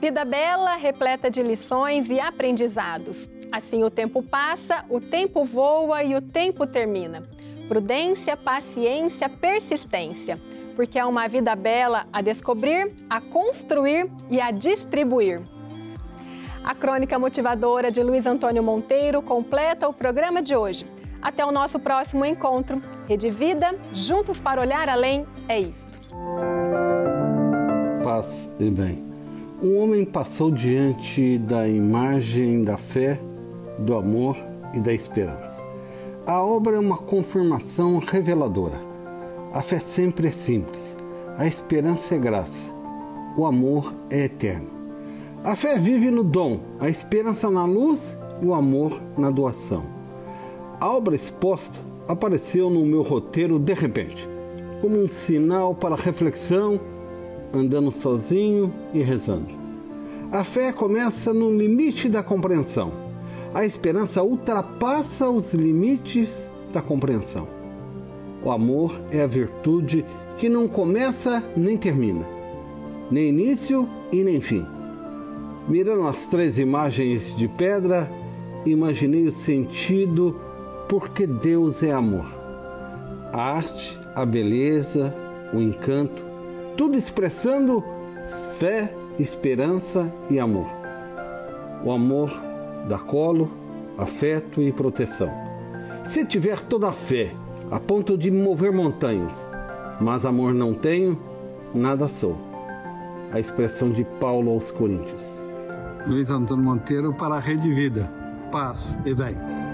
Vida bela, repleta de lições e aprendizados. Assim o tempo passa, o tempo voa e o tempo termina. Prudência, paciência, persistência, porque é uma vida bela a descobrir, a construir e a distribuir. A crônica motivadora de Luiz Antônio Monteiro completa o programa de hoje. Até o nosso próximo encontro. Rede Vida, juntos para olhar além, é isto. Paz e bem. Um homem passou diante da imagem da fé, do amor e da esperança. A obra é uma confirmação reveladora. A fé sempre é simples. A esperança é graça. O amor é eterno. A fé vive no dom, a esperança na luz e o amor na doação. A obra exposta apareceu no meu roteiro de repente, como um sinal para reflexão, andando sozinho e rezando. A fé começa no limite da compreensão. A esperança ultrapassa os limites da compreensão. O amor é a virtude que não começa nem termina, nem início e nem fim. Mirando as três imagens de pedra, imaginei o sentido porque Deus é amor. A arte, a beleza, o encanto, tudo expressando fé, esperança e amor. O amor dá colo, afeto e proteção. Se tiver toda a fé, a ponto de mover montanhas, mas amor não tenho, nada sou. A expressão de Paulo aos Coríntios. Luiz Antônio Monteiro para a Rede Vida. Paz e bem.